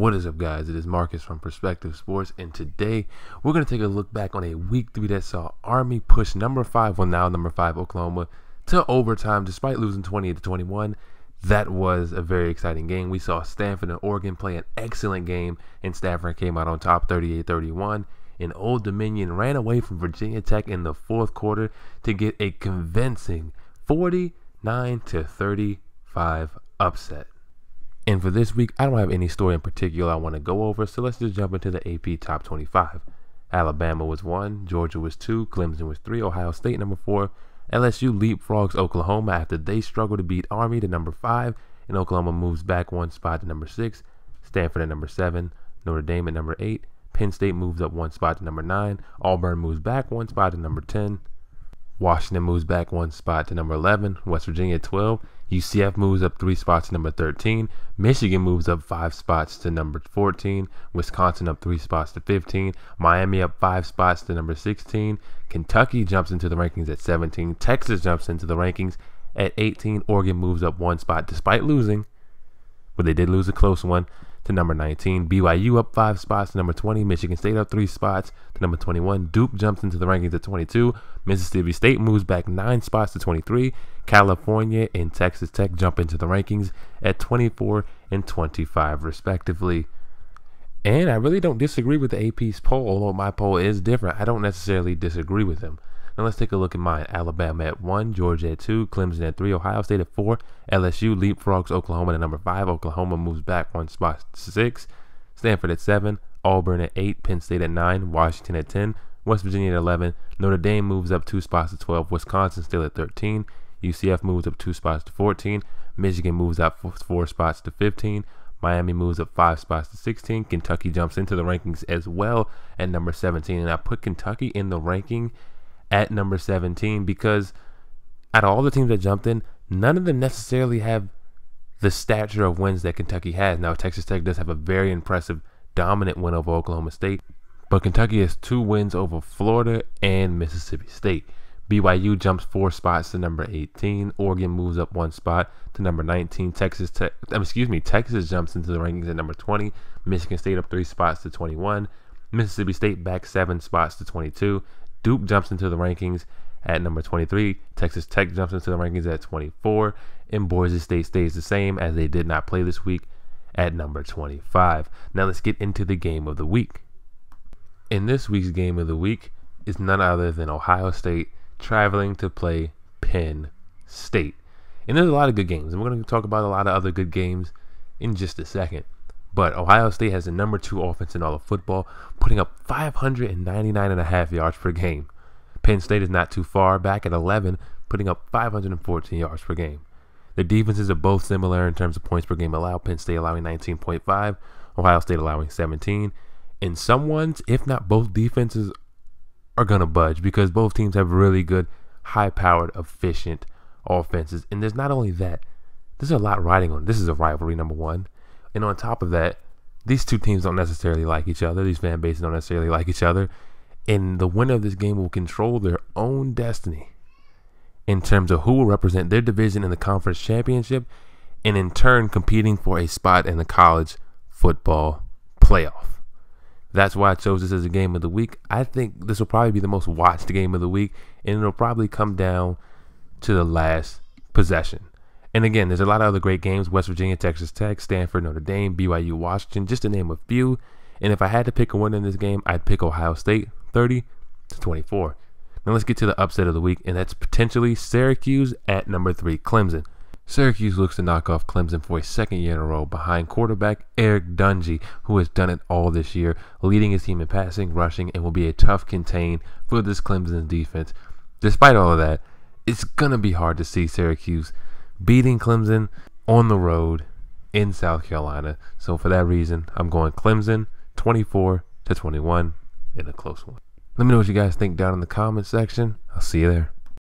What is up, guys? It is Marcus from Perspective Sports, and today we're going to take a look back on a week 3 that saw Army push number 5 Oklahoma to overtime despite losing 28-21. That was a very exciting game. We saw Stanford and Oregon play an excellent game, and Stanford came out on top 38-31, and Old Dominion ran away from Virginia Tech in the fourth quarter to get a convincing 49-35 upset. And for this week, I don't have any story in particular I want to go over, so let's just jump into the AP Top 25. Alabama was 1, Georgia was 2, Clemson was 3, Ohio State number 4, LSU leapfrogs Oklahoma after they struggle to beat Army to number 5, and Oklahoma moves back one spot to number 6, Stanford at number 7, Notre Dame at number 8, Penn State moves up one spot to number 9, Auburn moves back one spot to number 10, Washington moves back one spot to number 11, West Virginia at 12, UCF moves up 3 spots to number 13, Michigan moves up 5 spots to number 14, Wisconsin up 3 spots to 15, Miami up 5 spots to number 16, Kentucky jumps into the rankings at 17, Texas jumps into the rankings at 18, Oregon moves up 1 spot despite losing, but they did lose a close one, to number 19, BYU up 5 spots to number 20, Michigan State up 3 spots to number 21, Duke jumps into the rankings at 22, Mississippi State moves back 9 spots to 23, California and Texas Tech jump into the rankings at 24 and 25 respectively. And I really don't disagree with the AP's poll, although my poll is different. I don't necessarily disagree with them. Now let's take a look at mine. Alabama at 1, Georgia at 2, Clemson at 3, Ohio State at 4, LSU leapfrogs Oklahoma at number 5, Oklahoma moves back one spot to 6, Stanford at 7, Auburn at 8, Penn State at 9, Washington at 10, West Virginia at 11, Notre Dame moves up 2 spots to 12, Wisconsin still at 13, UCF moves up 2 spots to 14, Michigan moves up 4 spots to 15, Miami moves up 5 spots to 16, Kentucky jumps into the rankings as well at number 17, and I put Kentucky in the ranking at number 17 because out of all the teams that jumped in, none of them necessarily have the stature of wins that Kentucky has. Now, Texas Tech does have a very impressive, dominant win over Oklahoma State, but Kentucky has 2 wins over Florida and Mississippi State. BYU jumps 4 spots to number 18. Oregon moves up 1 spot to number 19. Texas jumps into the rankings at number 20. Michigan State up 3 spots to 21. Mississippi State back 7 spots to 22. Duke jumps into the rankings at number 23, Texas Tech jumps into the rankings at 24, and Boise State stays the same as they did not play this week at number 25. Now let's get into the game of the week. In this week's game of the week is none other than Ohio State traveling to play Penn State. And there's a lot of good games, and we're going to talk about a lot of other good games in just a second. But Ohio State has the number 2 offense in all of football, putting up 599.5 yards per game. Penn State is not too far back at 11, putting up 514 yards per game. The defenses are both similar in terms of points per game allowed, Penn State allowing 19.5, Ohio State allowing 17. And some ones, if not both defenses, are going to budge because both teams have really good, high-powered, efficient offenses. And there's not only that, there's a lot riding on it. This is a rivalry, number 1. And on top of that, these 2 teams don't necessarily like each other. These fan bases don't necessarily like each other. And the winner of this game will control their own destiny in terms of who will represent their division in the conference championship and in turn competing for a spot in the college football playoff. That's why I chose this as a game of the week. I think this will probably be the most watched game of the week, and it'll probably come down to the last possession. And again, there's a lot of other great games. West Virginia, Texas Tech, Stanford, Notre Dame, BYU, Washington, just to name a few. And if I had to pick a winner in this game, I'd pick Ohio State, 30-24. Now let's get to the upset of the week, and that's potentially Syracuse at number 3, Clemson. Syracuse looks to knock off Clemson for a second year in a row behind quarterback Eric Dungey, who has done it all this year, leading his team in passing, rushing, and will be a tough contain for this Clemson defense. Despite all of that, it's going to be hard to see Syracuse beating Clemson on the road in South Carolina. So for that reason, I'm going Clemson 24-21 in a close one. Let me know what you guys think down in the comment section. I'll see you there.